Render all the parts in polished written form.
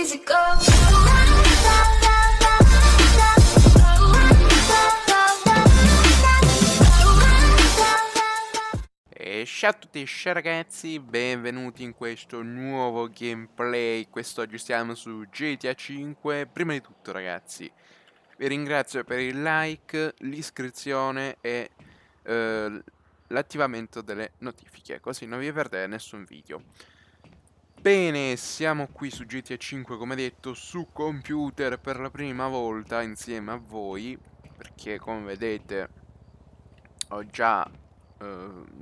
E ciao a tutti ragazzi, benvenuti in questo nuovo gameplay. Quest'oggi stiamo su GTA 5. Prima di tutto ragazzi, vi ringrazio per il like, l'iscrizione e l'attivamento delle notifiche, così non vi perdete nessun video. Bene, siamo qui su GTA 5, come detto, su computer per la prima volta insieme a voi, perché come vedete ho già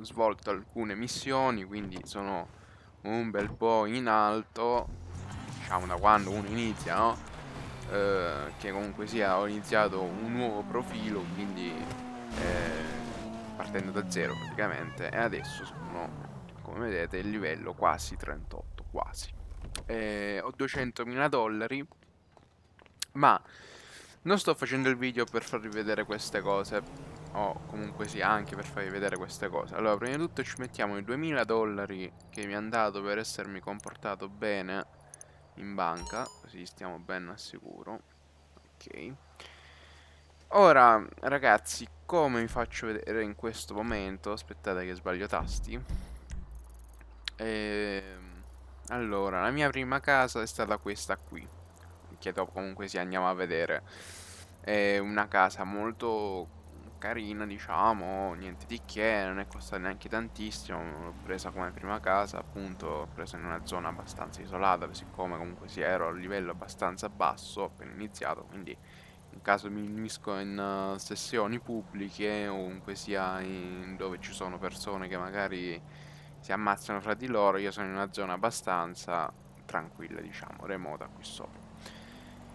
svolto alcune missioni, quindi sono un bel po' in alto, diciamo, da quando uno inizia, no? Che comunque sia, ho iniziato un nuovo profilo, quindi partendo da zero praticamente, e adesso sono, come vedete, il livello quasi 38, quasi, ho 200.000 dollari. Ma non sto facendo il video per farvi vedere queste cose, o comunque sia anche per farvi vedere queste cose. Allora, prima di tutto ci mettiamo i 2000 dollari che mi hanno dato per essermi comportato bene in banca, così stiamo ben al sicuro. Ok. Ora ragazzi, come vi faccio vedere in questo momento, aspettate che sbaglio tasti. Allora, la mia prima casa è stata questa qui, che dopo comunque si andiamo a vedere. È una casa molto carina, diciamo, niente di che, non è costata neanche tantissimo. L'ho presa come prima casa, appunto, l'ho presa in una zona abbastanza isolata, siccome comunque si ero a livello abbastanza basso appena iniziato, quindi in caso mi unisco in sessioni pubbliche o comunque sia in dove ci sono persone che magari si ammazzano fra di loro, io sono in una zona abbastanza tranquilla, diciamo, remota qui sopra.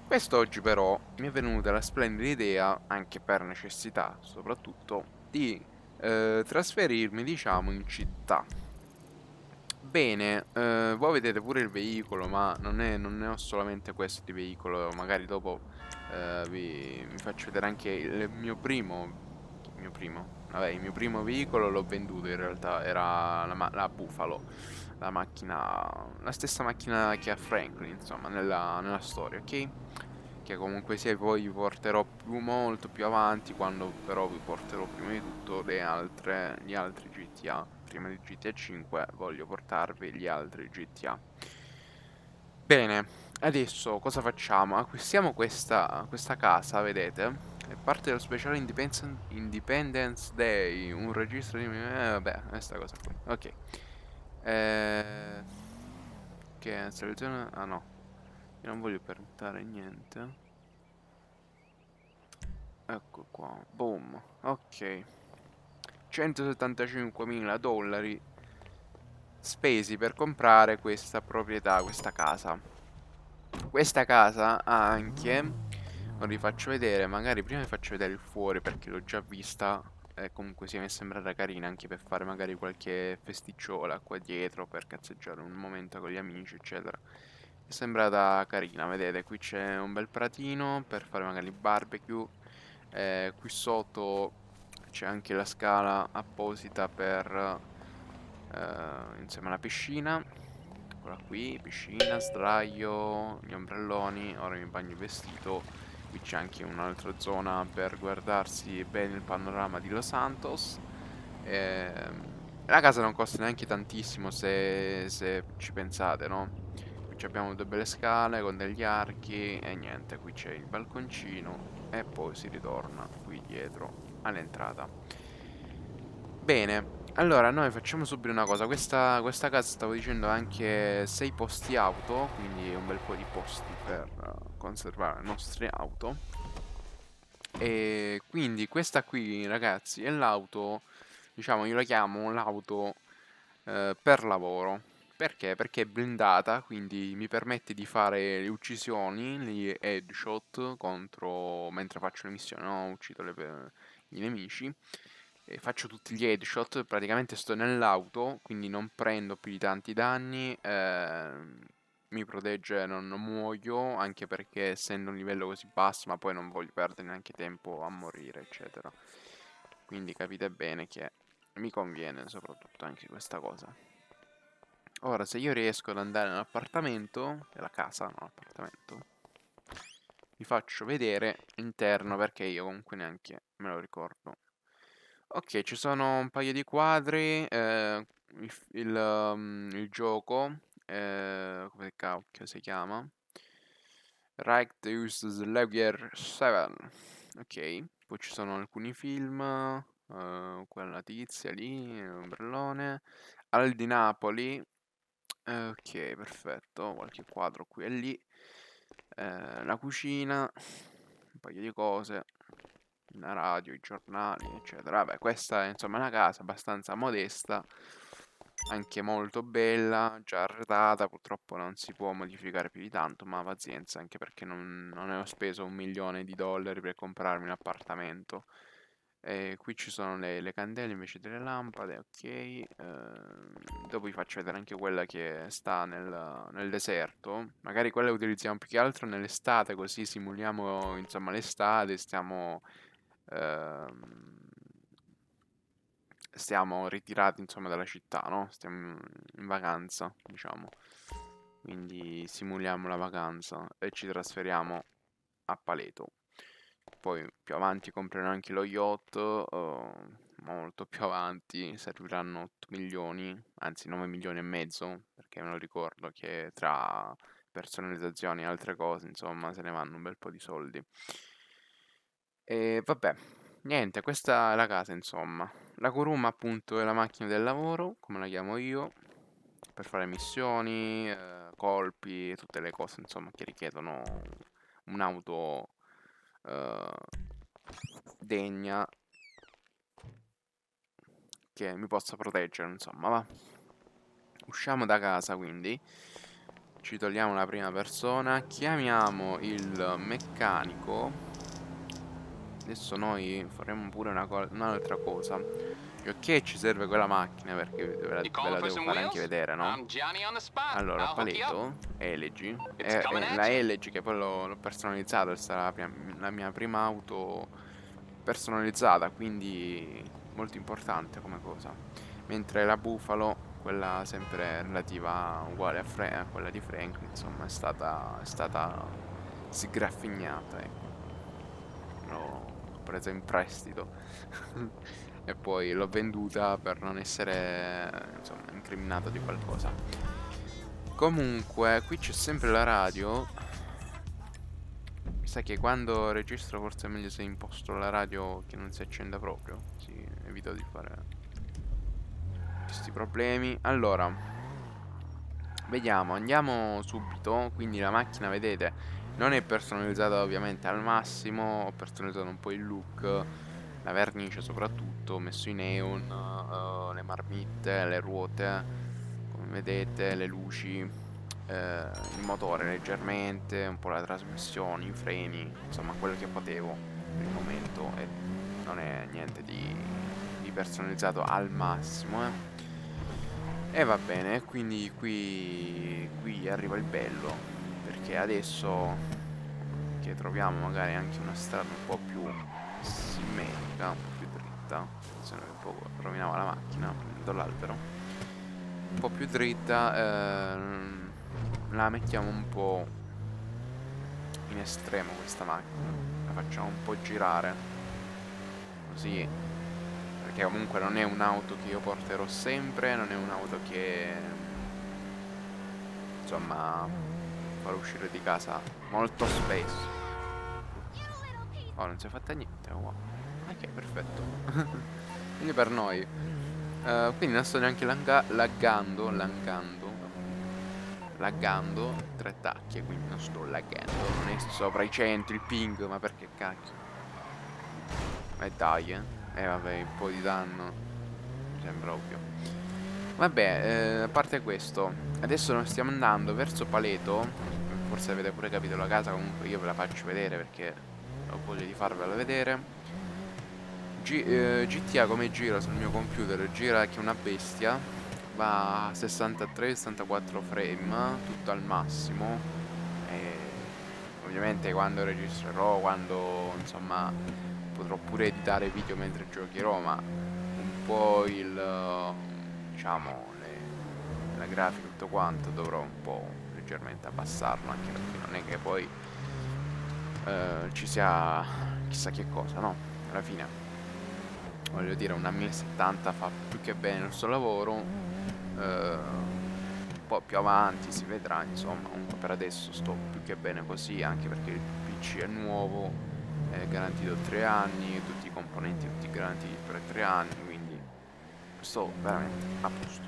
Quest'oggi però mi è venuta la splendida idea, anche per necessità soprattutto, di trasferirmi, diciamo, in città. Bene, voi vedete pure il veicolo, ma non ne ho solamente questo di veicolo. Magari dopo vi faccio vedere anche il mio primo veicolo. L'ho venduto, in realtà era la Buffalo, la macchina, la stessa macchina che ha Franklin, insomma, nella storia, ok? Che comunque sia poi vi porterò molto più avanti, quando però vi porterò prima di tutto gli altri GTA. Prima di GTA 5 voglio portarvi gli altri GTA. Bene, adesso cosa facciamo? Acquistiamo questa casa, vedete? È parte dello speciale Independence Day, un registro di... vabbè, questa cosa qui, ok. Che selezione... ah no, io non voglio permuttare niente. Ecco qua, boom, ok. 175.000 dollari spesi per comprare questa proprietà, questa casa. Questa casa ha anche... non vi faccio vedere, magari prima vi faccio vedere il fuori, perché l'ho già vista e comunque sia mi è sembrata carina, anche per fare magari qualche festicciola qua dietro, per cazzeggiare un momento con gli amici eccetera. Mi è sembrata carina, vedete qui c'è un bel pratino per fare magari barbecue, qui sotto c'è anche la scala apposita per insieme alla piscina. Eccola qui, piscina, sdraio, gli ombrelloni, ora mi bagno il vestito. Qui c'è anche un'altra zona per guardarsi bene il panorama di Los Santos. La casa non costa neanche tantissimo, se ci pensate, no? Qui abbiamo due belle scale con degli archi e niente, qui c'è il balconcino e poi si ritorna qui dietro all'entrata. Bene, allora noi facciamo subito una cosa. Questa casa, stavo dicendo, anche 6 posti auto, quindi un bel po' di posti per... conservare le nostre auto. E quindi questa qui ragazzi è l'auto, diciamo, io la chiamo l'auto per lavoro. Perché? Perché è blindata, quindi mi permette di fare le uccisioni, gli headshot contro, mentre faccio le missioni, no? Uccido i nemici e faccio tutti gli headshot. Praticamente sto nell'auto, quindi non prendo più di tanti danni, mi protegge, non muoio, anche perché essendo un livello così basso, ma poi non voglio perdere neanche tempo a morire eccetera, quindi capite bene che mi conviene soprattutto anche questa cosa. Ora, se io riesco ad andare nell'appartamento, nella casa, no, l'appartamento, vi faccio vedere l'interno, perché io comunque neanche me lo ricordo. Ok, ci sono un paio di quadri, il gioco, come cacchio si chiama? Rectus Slayer 7. Ok, poi ci sono alcuni film, quella tizia lì, l'ombrellone, Al di Napoli. Ok, perfetto, qualche quadro qui e lì, la cucina, un paio di cose, una radio, i giornali, eccetera. Vabbè, questa è insomma una casa abbastanza modesta, anche molto bella, già arredata, purtroppo non si può modificare più di tanto, ma pazienza, anche perché non ne ho speso $1.000.000 per comprarmi un appartamento. E qui ci sono le candele invece delle lampade, ok. Dopo vi faccio vedere anche quella che sta nel deserto. Magari quella utilizziamo più che altro nell'estate, così simuliamo insomma l'estate, stiamo ritirati insomma dalla città, no? Stiamo in vacanza, diciamo. Quindi simuliamo la vacanza e ci trasferiamo a Paleto. Poi più avanti comprerò anche lo yacht, molto più avanti, serviranno 8 milioni, anzi 9,5 milioni, perché me lo ricordo che tra personalizzazioni e altre cose, insomma, se ne vanno un bel po' di soldi. E vabbè, niente, questa è la casa, insomma. La Kuruma appunto è la macchina del lavoro, come la chiamo io, per fare missioni, colpi, tutte le cose, insomma, che richiedono un'auto degna che mi possa proteggere, insomma. Va, usciamo da casa, quindi ci togliamo la prima persona, chiamiamo il meccanico. Adesso noi faremo pure un'altra cosa. Ok, ci serve quella macchina, perché ve la devo fare anche vedere, no? Allora, Paleto, Elegy, è la Elegy che poi l'ho personalizzata, è stata la mia prima auto personalizzata, quindi molto importante come cosa. Mentre la Buffalo, quella sempre relativa uguale a quella di Franklin, insomma, è stata sgraffignata, ecco. L'ho presa in prestito. E poi l'ho venduta per non essere, insomma, incriminato di qualcosa. Comunque, qui c'è sempre la radio. Mi sa che quando registro forse è meglio se imposto la radio che non si accenda proprio, così evito di fare questi problemi. Allora, vediamo, andiamo subito. Quindi la macchina, vedete, non è personalizzata ovviamente al massimo. Ho personalizzato un po' il look, la vernice soprattutto, ho messo i neon, le marmitte, le ruote, come vedete, le luci, il motore leggermente, un po' la trasmissione, i freni, insomma quello che potevo per il momento, e non è niente di personalizzato al massimo, eh. E va bene, quindi qui arriva il bello, perché adesso che troviamo magari anche una strada un po' più simmetrica, un po' più dritta, se no un po' rovinava la macchina prendendo l'albero, un po' più dritta, la mettiamo un po' in estremo questa macchina, la facciamo un po' girare così, perché comunque non è un'auto che io porterò sempre, non è un'auto che insomma farò uscire di casa molto spesso. Oh, non si è fatta niente, wow. Ok, perfetto. Quindi per noi, quindi non sto neanche laggando, tre tacche, quindi non sto laggando, non è sopra i 100 il ping, ma perché cacchio? E dai, eh. Vabbè, un po' di danno mi sembra ovvio. Vabbè, a parte questo, adesso noi stiamo andando verso Paleto. Forse avete pure capito la casa, comunque io ve la faccio vedere perché ho voglia di farvela vedere. GTA come gira sul mio computer, gira che una bestia, va a 63-64 frame, tutto al massimo, e ovviamente quando registrerò, quando insomma potrò pure editare video mentre giocherò, ma un po' diciamo, la grafica e tutto quanto, dovrò un po' leggermente abbassarlo, anche perché non è che poi ci sia chissà che cosa, no? Alla fine, voglio dire, una 1070 fa più che bene il suo lavoro, un po' più avanti si vedrà, insomma. Comunque per adesso sto più che bene così, anche perché il PC è nuovo, è garantito 3 anni, tutti i componenti tutti garantiti per 3 anni, quindi sto veramente a posto.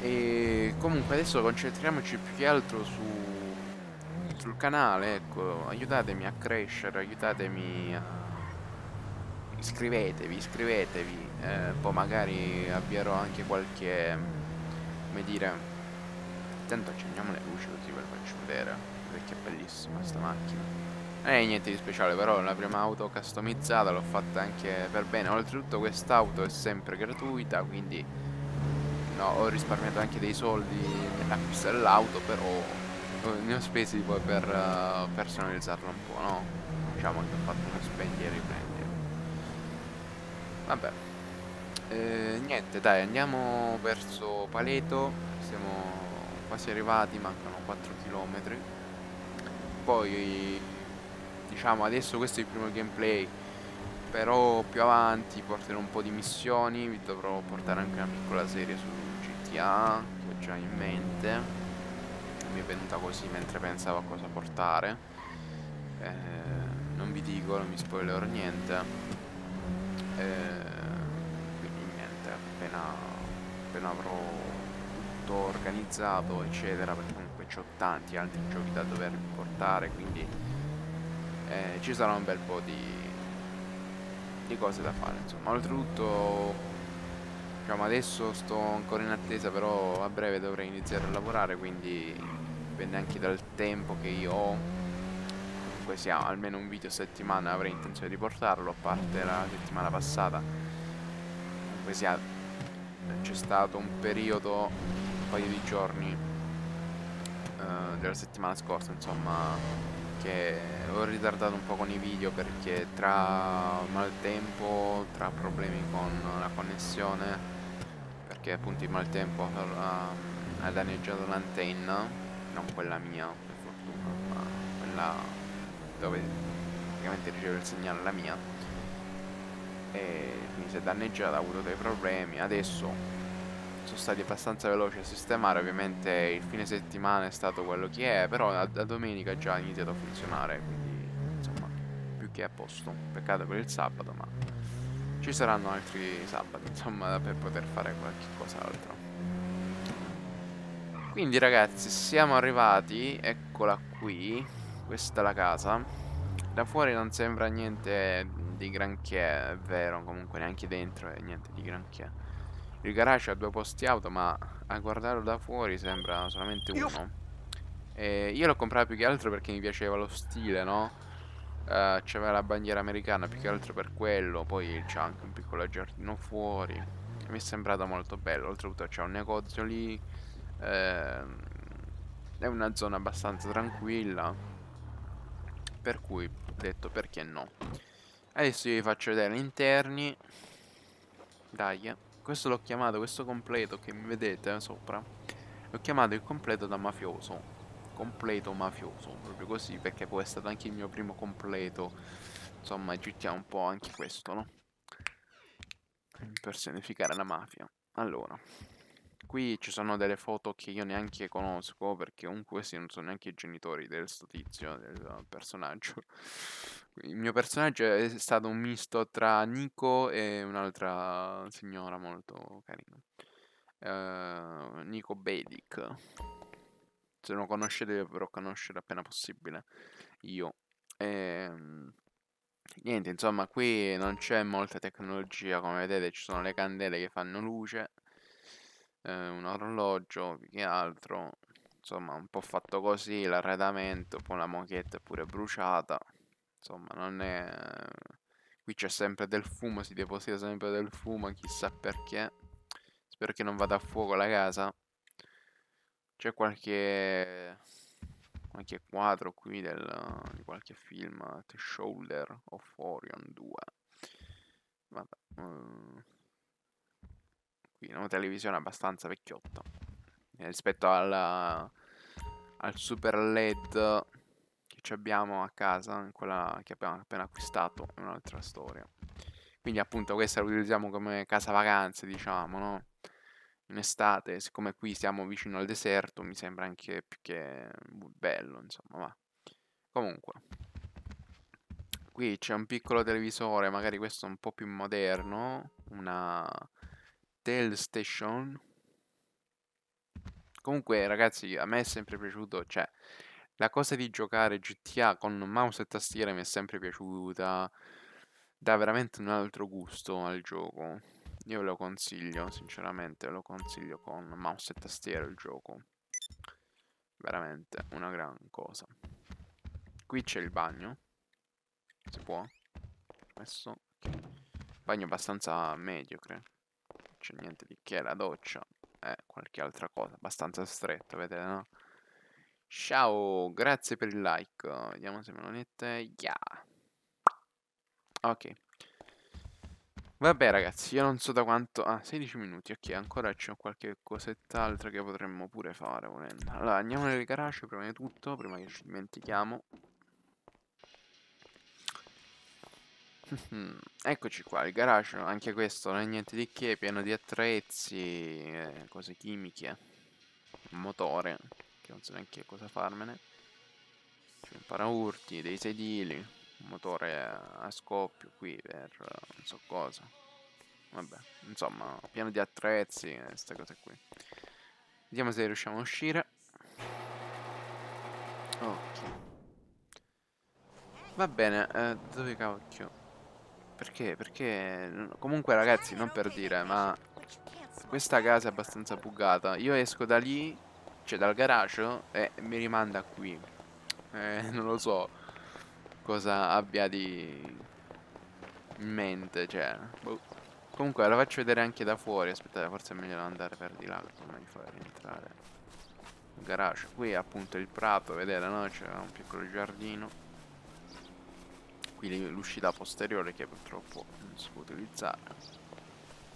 E comunque adesso concentriamoci più che altro sul canale, ecco, aiutatemi a crescere, aiutatemi a... iscrivetevi, poi magari avvierò anche qualche, come dire, intanto accendiamo le luci così ve lo faccio vedere, perché è bellissima sta macchina. Non è niente di speciale, però è la prima auto customizzata, l'ho fatta anche per bene, oltretutto quest'auto è sempre gratuita, quindi no, ho risparmiato anche dei soldi nell'acquisto dell'auto, però ne ho spesi poi per personalizzarlo un po', no? Diciamo che ho fatto uno spendi e riprendi. Vabbè, niente, dai, andiamo verso Paleto, siamo quasi arrivati, mancano 4 km. Poi, diciamo, adesso questo è il primo gameplay, però più avanti porterò un po' di missioni, vi dovrò portare anche una piccola serie su GTA che ho già in mente, mi è venuta così mentre pensavo a cosa portare, non vi dico, non vi spoilerò niente, quindi niente, appena avrò tutto organizzato eccetera, perché comunque ho tanti altri giochi da dover portare, quindi ci sarà un bel po' di cose da fare, insomma. Oltretutto, diciamo, adesso sto ancora in attesa, però a breve dovrei iniziare a lavorare, quindi dipende anche dal tempo che io ho. Comunque sia, almeno un video a settimana avrei intenzione di portarlo, a parte la settimana passata. Comunque sia, c'è stato un periodo, un paio di giorni della settimana scorsa, insomma, che ho ritardato un po' con i video, perché tra maltempo, tra problemi con la connessione, perché appunto il maltempo ha danneggiato l'antenna, non quella mia per fortuna, ma quella dove praticamente riceve il segnale la mia, e quindi si è danneggiata, ha avuto dei problemi. Adesso sono stati abbastanza veloci a sistemare, ovviamente il fine settimana è stato quello che è, però da domenica già ha iniziato a funzionare, quindi insomma più che a posto. Peccato per il sabato, ma ci saranno altri sabati, insomma, per poter fare qualche cos'altro. Quindi ragazzi, siamo arrivati, eccola qui, questa è la casa. Da fuori non sembra niente di granché, è vero, comunque neanche dentro è niente di granché. Il garage ha 2 posti auto, ma a guardarlo da fuori sembra solamente uno. E io l'ho comprato più che altro perché mi piaceva lo stile, no? C'aveva la bandiera americana, più che altro per quello. Poi c'è anche un piccolo giardino fuori, mi è sembrato molto bello. Oltretutto c'è un negozio lì, è una zona abbastanza tranquilla, per cui ho detto perché no. Adesso vi faccio vedere gli interni. Dai, questo l'ho chiamato, questo completo che mi vedete sopra, l'ho chiamato il completo da mafioso, completo mafioso, proprio così, perché poi è stato anche il mio primo completo, insomma, GTA un po' anche questo, no? Personificare la mafia. Allora, qui ci sono delle foto che io neanche conosco, perché comunque questi non sono neanche i genitori del sto tizio, del personaggio. Il mio personaggio è stato un misto tra Nico e un'altra signora molto carina, Nico Bellic. Se non lo conoscete, vi dovrò conoscere appena possibile io. Niente, insomma, qui non c'è molta tecnologia, come vedete ci sono le candele che fanno luce, un orologio più che altro, insomma un po' fatto così, l'arredamento, poi la moquette pure bruciata. Insomma, non è... Qui c'è sempre del fumo, si deposita sempre del fumo, chissà perché. Spero che non vada a fuoco la casa. C'è qualche quadro qui di qualche film, The Shoulder of Orion 2. Vabbè. Qui una televisione abbastanza vecchiotta rispetto al super LED che abbiamo a casa, quella che abbiamo appena acquistato, è un'altra storia. Quindi appunto questa la utilizziamo come casa vacanze, diciamo, no? In estate, siccome qui siamo vicino al deserto, mi sembra anche più che bello, insomma, va. Comunque, qui c'è un piccolo televisore, magari questo un po' più moderno, una Telestation. Comunque ragazzi, a me è sempre piaciuto, cioè, la cosa di giocare GTA con mouse e tastiera mi è sempre piaciuta, dà veramente un altro gusto al gioco. Io ve lo consiglio, sinceramente, lo consiglio con mouse e tastiera il gioco. Veramente una gran cosa. Qui c'è il bagno. Si può. Adesso. Bagno abbastanza mediocre. Non c'è niente di che, la doccia. Qualche altra cosa. Abbastanza stretta, vedete, no? Ciao, grazie per il like. Vediamo se me lo mette. Yeah. Ok. Vabbè ragazzi, io non so da quanto... Ah, 16 minuti, ok, ancora c'è qualche cosett'altra che potremmo pure fare volendo. Allora, andiamo nel garage prima di tutto, prima che ci dimentichiamo. Eccoci qua, il garage, anche questo non è niente di che, pieno di attrezzi, cose chimiche. Un motore, che non so neanche cosa farmene. C'è un paraurti, dei sedili. Un motore a scoppio qui per non so cosa. Vabbè, insomma, pieno di attrezzi, queste cose qui. Vediamo se riusciamo a uscire. Ok. Va bene, dove cavolo? Perché? Perché? Comunque ragazzi, non per dire, ma questa casa è abbastanza buggata. Io esco da lì, cioè dal garage, e mi rimanda qui. Non lo so cosa abbia di in mente, cioè. Boh. Comunque la faccio vedere anche da fuori. Aspettate, forse è meglio andare per di là prima di far rientrare il garage. Qui appunto il prato, vedete, no? C'è un piccolo giardino. Qui l'uscita posteriore che purtroppo non si può utilizzare.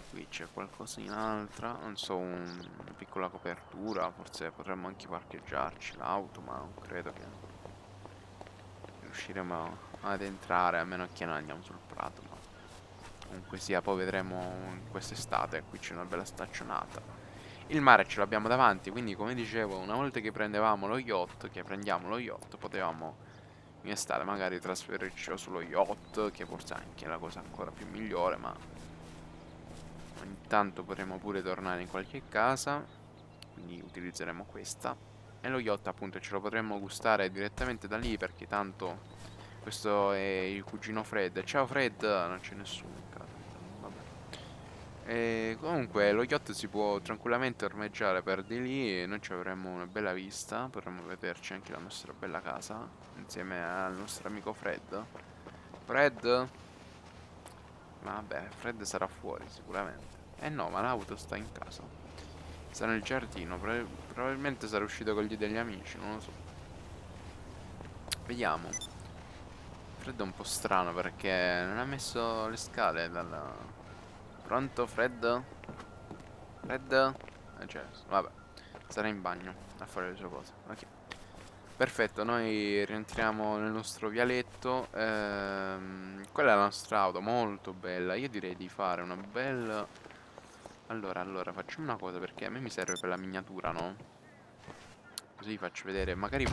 Qui c'è qualcosina altra, non so, una piccola copertura. Forse potremmo anche parcheggiarci l'auto, ma non credo che riusciremo ad entrare, a meno che non andiamo sul prato, ma comunque sia, poi vedremo quest'estate. Qui c'è una bella staccionata, il mare ce l'abbiamo davanti, quindi come dicevo, una volta che prendevamo lo yacht, che prendiamo lo yacht, potevamo in estate magari trasferirci sullo yacht, che forse è anche la cosa ancora più migliore, ma intanto potremo pure tornare in qualche casa, quindi utilizzeremo questa. E lo yacht appunto ce lo potremmo gustare direttamente da lì, perché tanto questo è il cugino Fred. Ciao Fred, non c'è nessuno in casa. Vabbè. E comunque lo yacht si può tranquillamente ormeggiare per di lì e noi ci avremmo una bella vista, potremmo vederci anche la nostra bella casa insieme al nostro amico Fred. Fred? Vabbè, Fred sarà fuori sicuramente. Eh no, ma l'auto sta in casa. Sta nel giardino, probabilmente sarà uscito con gli degli amici, non lo so. Vediamo. Fred è un po' strano perché non ha messo le scale dalla... Pronto Fred? Fred? Cioè, vabbè, sarà in bagno a fare le sue cose. Ok. Perfetto, noi rientriamo nel nostro vialetto. Quella è la nostra auto, molto bella. Io direi di fare una bella... Allora, facciamo una cosa, perché a me mi serve per la miniatura, no? Così vi faccio vedere, magari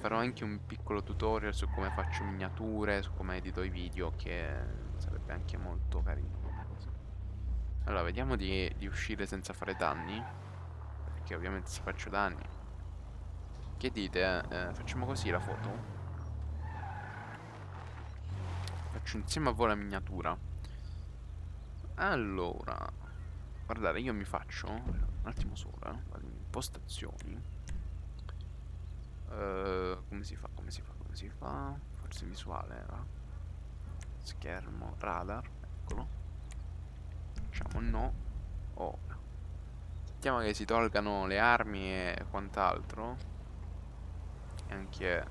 farò anche un piccolo tutorial su come faccio miniature, su come edito i video, che sarebbe anche molto carino come cosa. Allora, vediamo di uscire senza fare danni, perché ovviamente se faccio danni... Che dite? Facciamo così la foto? Faccio insieme a voi la miniatura. Allora... Guardate, io mi faccio un attimo sola, vado in impostazioni. Come si fa? Forse visuale, va? Schermo, radar, eccolo. Facciamo no. Oh. Aspettiamo che si tolgano le armi e quant'altro. E anche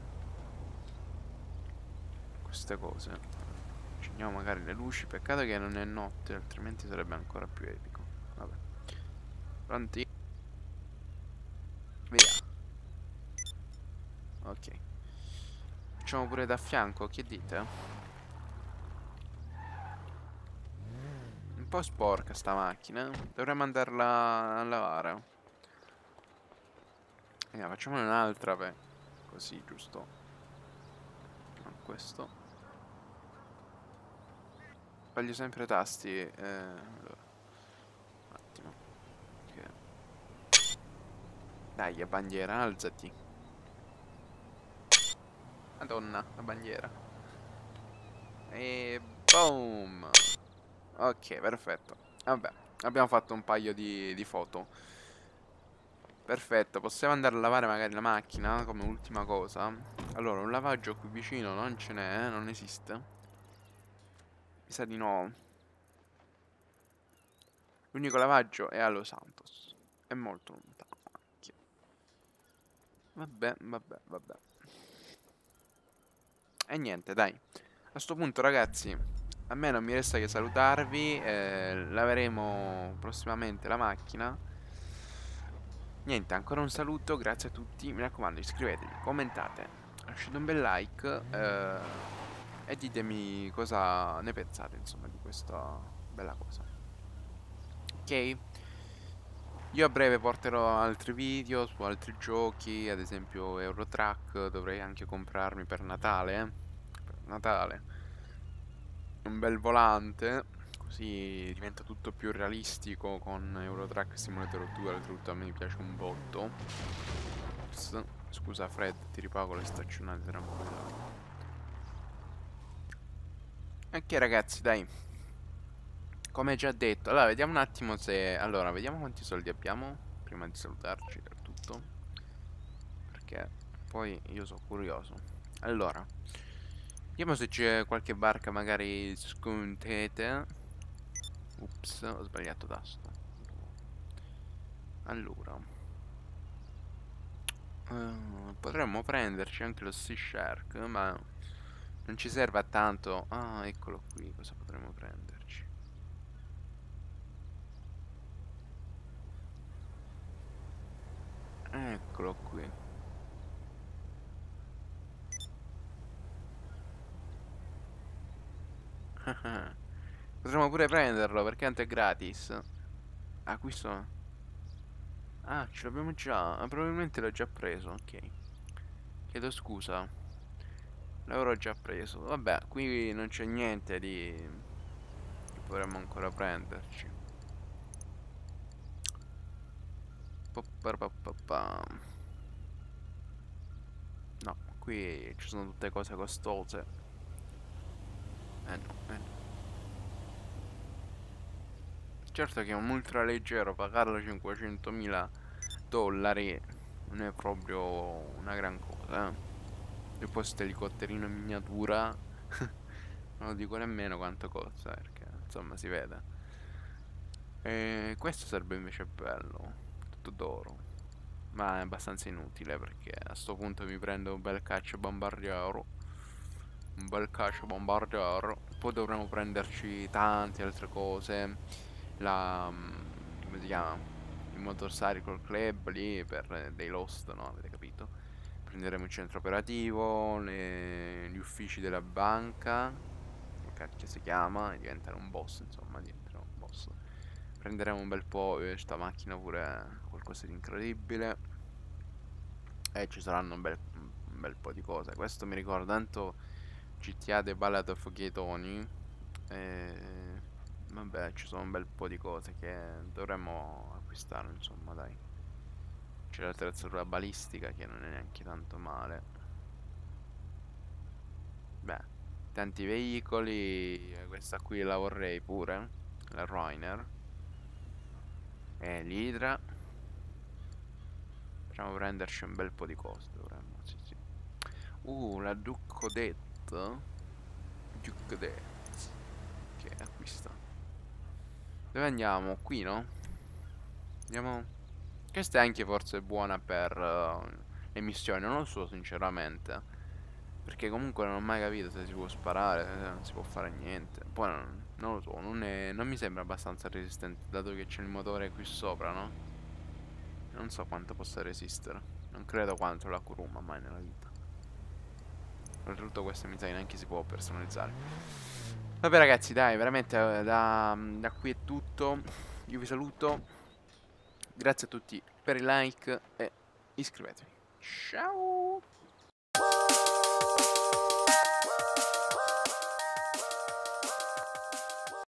queste cose. Accendiamo magari le luci, peccato che non è notte, altrimenti sarebbe ancora più epico. Vabbè. Pronti? Via. Ok. Facciamo pure da fianco, che dite? Un po' sporca sta macchina. Dovremmo andarla a lavare. Andiamo, facciamone un'altra, beh. Così, giusto. Questo. Sbaglio sempre i tasti. Un attimo. Okay. Dai, la bandiera, alzati. Madonna, la bandiera. E boom. Ok, perfetto. Vabbè, abbiamo fatto un paio di foto. Perfetto, possiamo andare a lavare magari la macchina come ultima cosa. Allora, un lavaggio qui vicino non ce n'è, non esiste. Mi sa di no. L'unico lavaggio è a Los Santos. È molto lontano. Vabbè, vabbè, vabbè. E niente, dai. A sto punto, ragazzi, a me non mi resta che salutarvi. Laveremo prossimamente la macchina. Niente, ancora un saluto. Grazie a tutti. Mi raccomando, iscrivetevi, commentate, lasciate un bel like. E ditemi cosa ne pensate, insomma, di questa bella cosa. Ok? Io a breve porterò altri video su altri giochi, ad esempio Euro Truck, dovrei anche comprarmi per Natale, per Natale, un bel volante, così diventa tutto più realistico con Euro Truck Simulator 2, oltretutto a me piace un botto. Ups, scusa Fred, ti ripago le staccionate tranquilla. Ok ragazzi, dai, come già detto, allora vediamo un attimo se... Allora, vediamo quanti soldi abbiamo prima di salutarci per tutto, perché poi io sono curioso. Allora, vediamo se c'è qualche barca magari scontete. Ups, ho sbagliato tasto. Allora, potremmo prenderci anche lo Sea Shark, ma... non ci serve a tanto. Ah, eccolo qui. Cosa potremmo prenderci? Eccolo qui. Potremmo pure prenderlo, perché tanto è gratis. Ah, qui sono. Ah, ce l'abbiamo già. Probabilmente l'ho già preso. Ok, chiedo scusa. L'avrò già preso. Vabbè, qui non c'è niente di... che potremmo ancora prenderci. No, qui ci sono tutte cose costose. No, eh no. Certo che un ultra leggero, pagarlo $500.000 non è proprio una gran cosa, eh. E poi sto elicotterino in miniatura. Non lo dico nemmeno quanto costa, perché insomma si vede. E questo sarebbe invece bello, tutto d'oro, ma è abbastanza inutile, perché a sto punto mi prendo un bel caccia bombardiero. Un bel caccia bombardiero. Poi dovremmo prenderci tante altre cose. La... come si chiama? Il motorcycle club lì, per dei Lost, no? Avete capito? Prenderemo il centro operativo, gli uffici della banca, che cacchio si chiama, e diventare un boss, insomma, diventare un boss. Prenderemo un bel po', sta macchina pure qualcosa di incredibile. E ci saranno un bel po' di cose. Questo mi ricorda tanto GTA The Ballad of Gay Tony. Vabbè, ci sono un bel po' di cose che dovremmo acquistare, insomma, dai. C'è l'attrezzatura balistica, che non è neanche tanto male. Beh, tanti veicoli. Questa qui la vorrei pure, la Rainer. E l'Hydra. Facciamo prenderci un bel po' di cose, dovremmo, sì, sì. La Ducodette. Ducodette. Che è acquista. Dove andiamo? Qui, no? Andiamo... Questa è anche forse buona per le missioni, non lo so sinceramente, perché comunque non ho mai capito se si può sparare, se non si può fare niente. Poi non lo so, non mi sembra abbastanza resistente, dato che c'è il motore qui sopra, no? Non so quanto possa resistere. Non credo quanto la Kuruma mai nella vita. Oltretutto questa mi sa che neanche si può personalizzare. Vabbè ragazzi, dai, veramente da qui è tutto. Io vi saluto. Grazie a tutti per il like e iscrivetevi. Ciao.